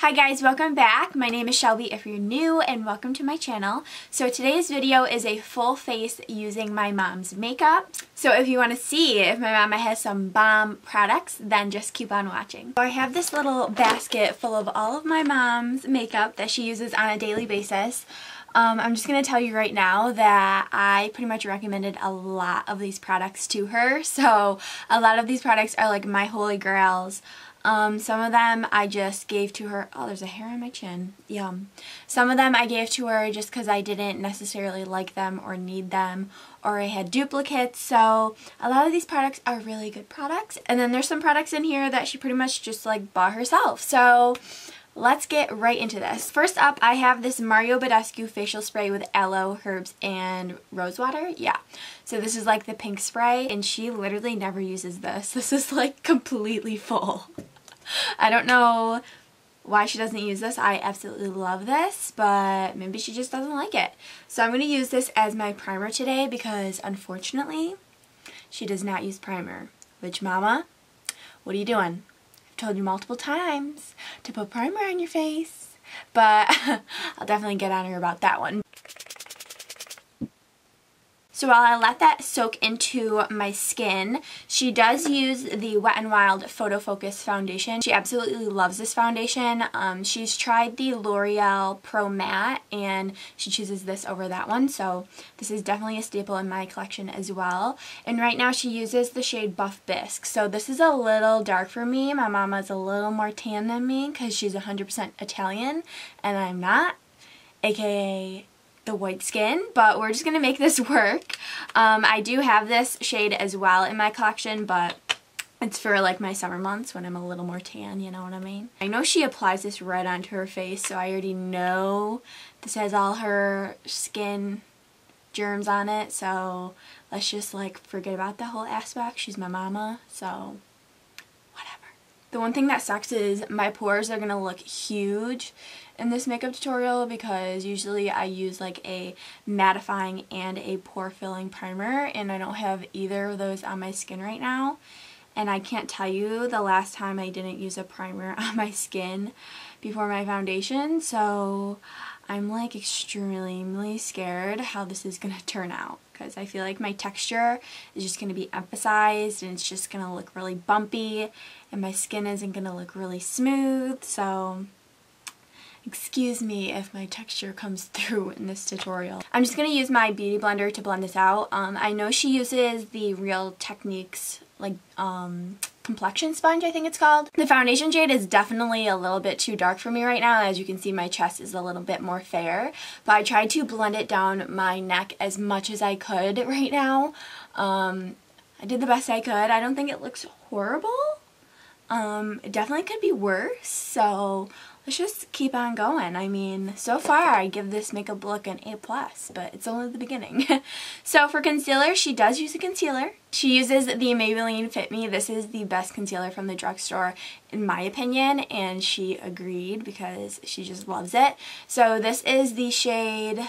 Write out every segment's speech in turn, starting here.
Hi guys, welcome back. My name is Shelby if you're new, and welcome to my channel. So today's video is a full face using my mom's makeup. So if you want to see if my mama has some bomb products, then just keep on watching. So I have this little basket full of all of my mom's makeup that she uses on a daily basis. I'm just going to tell you right now that I pretty much recommended a lot of these products to her. So a lot of these products are like my holy grails. Some of them I just gave to her. Oh, there's a hair on my chin. Yum. Some of them I gave to her just because I didn't necessarily like them or need them, or I had duplicates. So a lot of these products are really good products. And then there's some products in here that she pretty much just like bought herself. So let's get right into this. First up, I have this Mario Badescu facial spray with aloe, herbs, and rosewater. Yeah. So this is like the pink spray, and she literally never uses this. This is like completely full. I don't know why she doesn't use this. I absolutely love this, but maybe she just doesn't like it. So I'm going to use this as my primer today because, unfortunately, she does not use primer. Which, mama, what are you doing? I've told you multiple times to put primer on your face, but I'll definitely get on her about that one. So while I let that soak into my skin, she does use the Wet n' Wild Photofocus foundation. She absolutely loves this foundation. She's tried the L'Oreal Pro Matte, and she chooses this over that one. So this is definitely a staple in my collection as well. And right now she uses the shade Buff Bisque. So this is a little dark for me. My mama's a little more tan than me because she's 100% Italian, and I'm not, aka the white skin, but we're just gonna make this work. I do have this shade as well in my collection, but it's for like my summer months when I'm a little more tan, you know what I mean? I know she applies this right onto her face, so I already know this has all her skin germs on it, so let's just like forget about that whole aspect. She's my mama, so whatever. The one thing that sucks is my pores are gonna look huge in this makeup tutorial because usually I use like a mattifying and a pore filling primer, and I don't have either of those on my skin right now, and I can't tell you the last time I didn't use a primer on my skin before my foundation, so I'm like extremely scared how this is gonna turn out because I feel like my texture is just gonna be emphasized and it's just gonna look really bumpy and my skin isn't gonna look really smooth, so excuse me if my texture comes through in this tutorial. I'm just going to use my beauty blender to blend this out. I know she uses the Real Techniques, like, complexion sponge, I think it's called. The foundation shade is definitely a little bit too dark for me right now. As you can see, my chest is a little bit more fair, but I tried to blend it down my neck as much as I could right now. I did the best I could. I don't think it looks horrible. It definitely could be worse, so let's just keep on going. I mean, so far I give this makeup look an A+, but it's only the beginning. So for concealer, she does use a concealer. She uses the Maybelline Fit Me. This is the best concealer from the drugstore in my opinion, and she agreed because she just loves it. So this is the shade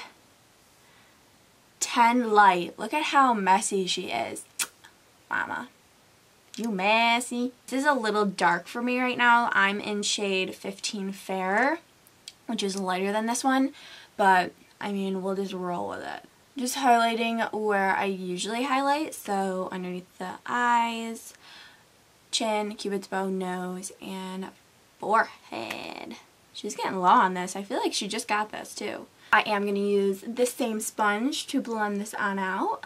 10 Light. Look at how messy she is. Mama. You messy. This is a little dark for me right now. I'm in shade 15 Fair, which is lighter than this one, but I mean, we'll just roll with it. Just highlighting where I usually highlight, so underneath the eyes, chin, cupid's bow, nose, and forehead. She's getting low on this. I feel like she just got this too. I am going to use this same sponge to blend this on out.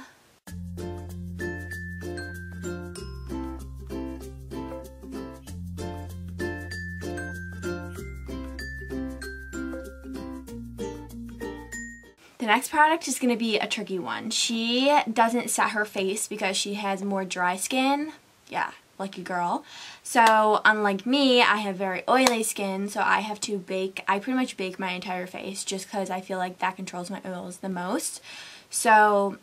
The next product is going to be a tricky one. She doesn't set her face because she has more dry skin. Yeah, lucky girl. So unlike me, I have very oily skin, so I have to bake. I pretty much bake my entire face just because I feel like that controls my oils the most. So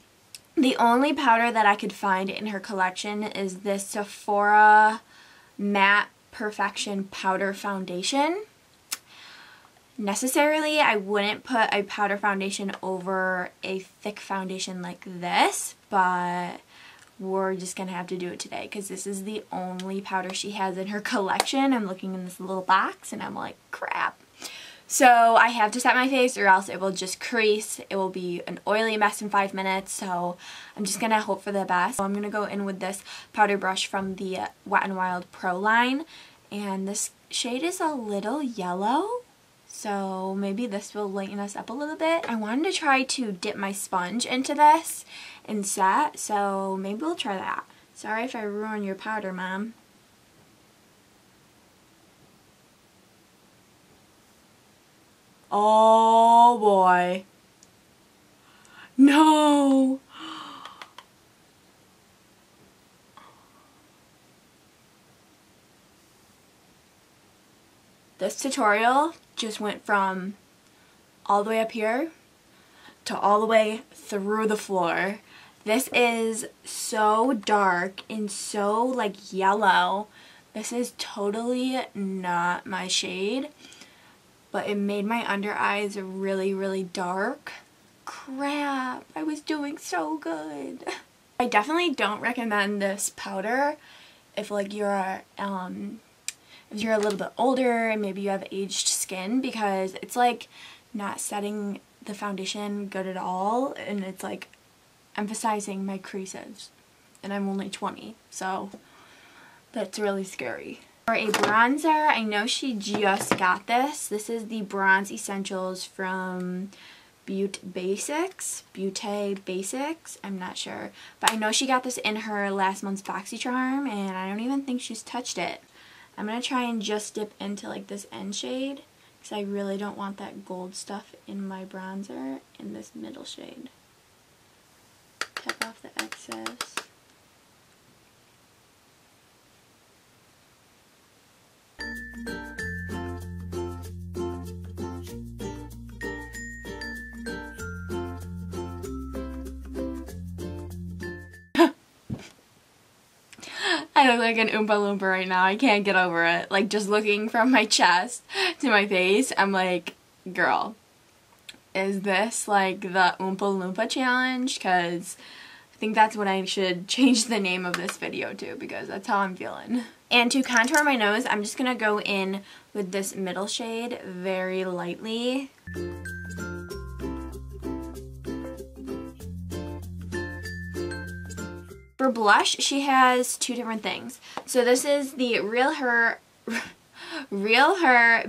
the only powder that I could find in her collection is this Sephora Matte Perfection Powder Foundation. Necessarily, I wouldn't put a powder foundation over a thick foundation like this, but we're just gonna have to do it today because this is the only powder she has in her collection. I'm looking in this little box and I'm like, crap. So I have to set my face or else it will just crease. It will be an oily mess in 5 minutes, so I'm just going to hope for the best. So I'm going to go in with this powder brush from the Wet n' Wild Pro line, and this shade is a little yellow, so maybe this will lighten us up a little bit. I wanted to try to dip my sponge into this and set, so maybe we'll try that. Sorry if I ruined your powder, Mom. Oh boy. No. This tutorial just went from all the way up here to all the way through the floor. This is so dark and so like yellow. This is totally not my shade. But it made my under eyes really, really dark. Crap, I was doing so good. I definitely don't recommend this powder if like you're a little bit older and maybe you have aged skin, because it's like not setting the foundation good at all, and it's like emphasizing my creases, and I'm only 20, so that's really scary. For a bronzer, I know she just got this. This is the Bronze Essentials from Beauté Basics, I'm not sure. But I know she got this in her last month's BoxyCharm, and I don't even think she's touched it. I'm going to try and just dip into like this end shade, because I really don't want that gold stuff in my bronzer, in this middle shade. Tap off the excess. I look like an Oompa Loompa right now. I can't get over it. Like, just looking from my chest to my face, I'm like, girl, is this like the Oompa Loompa challenge? Because I think that's what I should change the name of this video to, because that's how I'm feeling. And to contour my nose, I'm just going to go in with this middle shade very lightly. For blush, she has two different things. So this is the RealHer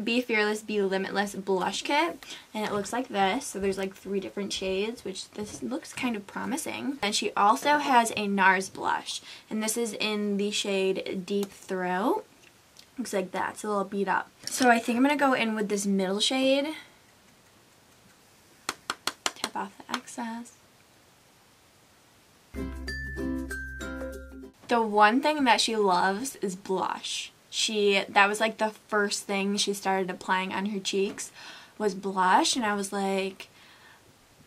Be Fearless, Be Limitless blush kit, and it looks like this. So there's like three different shades, which this looks kind of promising. And she also has a NARS blush, and this is in the shade Deep Throat. Looks like that. It's a little beat up. So I think I'm going to go in with this middle shade. Tap off the excess. The one thing that she loves is blush. That was like the first thing she started applying on her cheeks was blush, and I was like,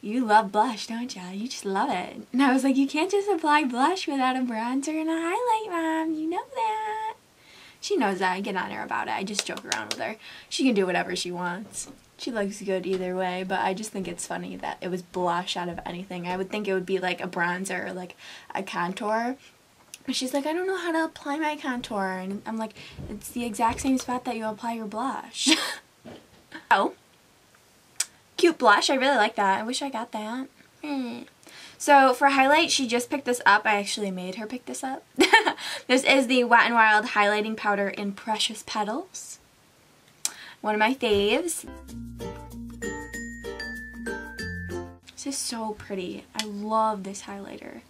you love blush, don't ya? You just love it. And I was like, you can't just apply blush without a bronzer and a highlight, Mom. You know that. She knows that. I get on her about it. I just joke around with her. She can do whatever she wants. She looks good either way, but I just think it's funny that it was blush out of anything. I would think it would be like a bronzer or like a contour. She's like, I don't know how to apply my contour. And I'm like, it's the exact same spot that you apply your blush. Oh. Cute blush. I really like that. I wish I got that. So for highlight, she just picked this up. I actually made her pick this up. This is the Wet n' Wild Highlighting Powder in Precious Petals. One of my faves. This is so pretty. I love this highlighter.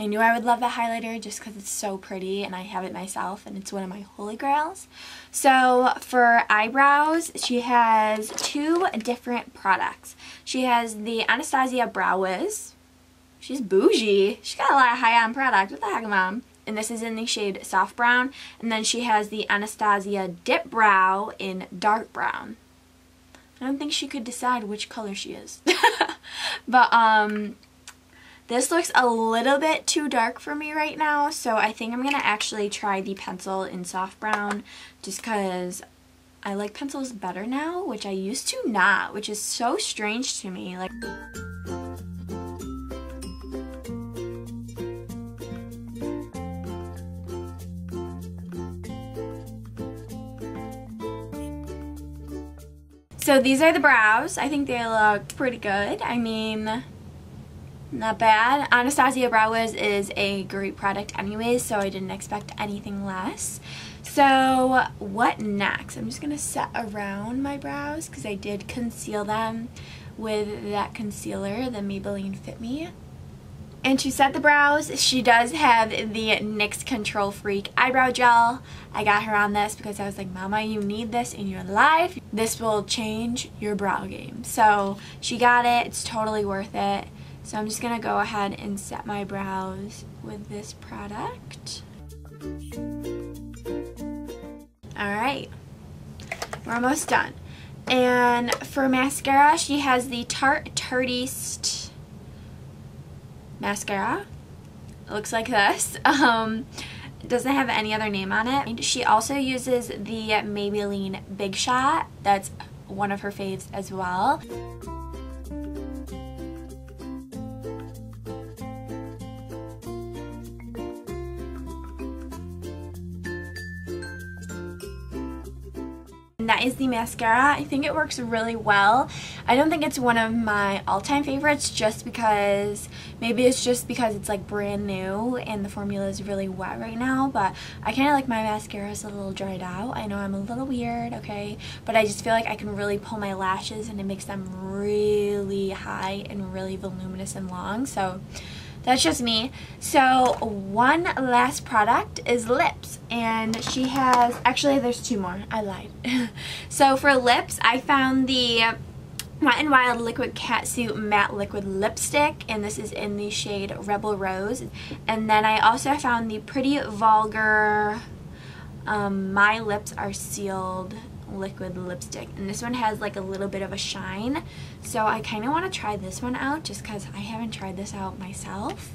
I knew I would love that highlighter just because it's so pretty, and I have it myself, and it's one of my holy grails. So for eyebrows, she has two different products. She has the Anastasia Brow Wiz. She's bougie. She's got a lot of high-end product. What the heck, Mom? And this is in the shade Soft Brown. And then she has the Anastasia Dip Brow in Dark Brown. I don't think she could decide which color she is. But, this looks a little bit too dark for me right now, so I think I'm going to actually try the pencil in Soft Brown just because I like pencils better now, which I used to not, which is so strange to me. Like, So these are the brows. I think they look pretty good. I mean, not bad. Anastasia Brow Wiz is a great product anyways, so I didn't expect anything less. So what next? I'm just going to set around my brows because I did conceal them with that concealer, the Maybelline Fit Me. And to set the brows, she does have the NYX Control Freak Eyebrow Gel. I got her on this because I was like, Mama, you need this in your life. This will change your brow game. So she got it. It's totally worth it. So I'm just going to go ahead and set my brows with this product. Alright, we're almost done. And for mascara, she has the Tarteist mascara. It looks like this. It doesn't have any other name on it. And she also uses the Maybelline Big Shot. That's one of her faves as well. That is the mascara. I think it works really well. I don't think it's one of my all-time favorites just because, maybe it's just because it's like brand new and the formula is really wet right now, but I kind of like my mascaras a little dried out. I know I'm a little weird, okay, but I just feel like I can really pull my lashes and it makes them really high and really voluminous and long, so that's just me. So one last product is lips, and she has, actually there's two more, I lied. So for lips, I found the Wet n' Wild Liquid Catsuit Matte Liquid Lipstick, and this is in the shade Rebel Rose. And then I also found the Pretty Vulgar My Lips Are Sealed Liquid Lipstick, and this one has like a little bit of a shine, so I kind of want to try this one out just because I haven't tried this out myself.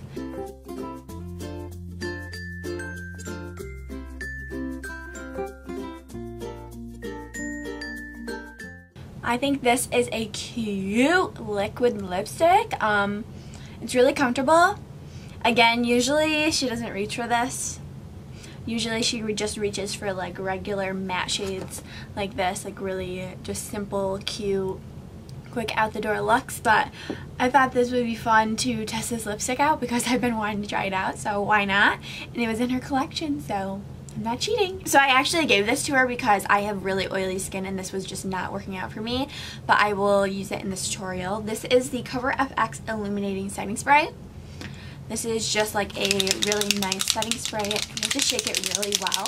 I think this is a cute liquid lipstick. It's really comfortable. Again, usually she doesn't reach for this. Usually she just reaches for like regular matte shades like this, like really just simple, cute, quick out the door looks, but I thought this would be fun to test this lipstick out because I've been wanting to try it out, so why not? And it was in her collection, so I'm not cheating. So I actually gave this to her because I have really oily skin and this was just not working out for me, but I will use it in this tutorial. This is the Cover FX Illuminating Setting Spray. This is just like a really nice setting spray. You have to shake it really well.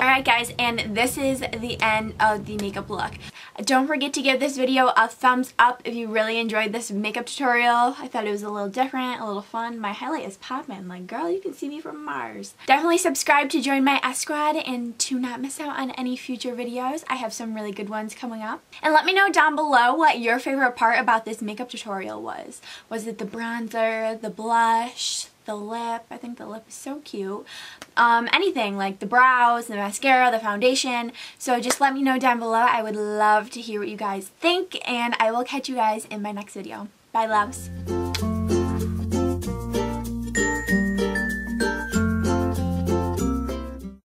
Alright guys, and this is the end of the makeup look. Don't forget to give this video a thumbs up if you really enjoyed this makeup tutorial. I thought it was a little different, a little fun. My highlight is popping. Like, girl, you can see me from Mars. Definitely subscribe to join my S Squad and to not miss out on any future videos. I have some really good ones coming up. And let me know down below what your favorite part about this makeup tutorial was. Was it the bronzer, the blush, the lip? I think the lip is so cute. Anything, like the brows, the mascara, the foundation. So just let me know down below. I would love to hear what you guys think, and I will catch you guys in my next video. Bye, loves.